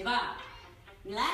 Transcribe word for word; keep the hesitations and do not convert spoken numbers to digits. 媳妇儿，你来。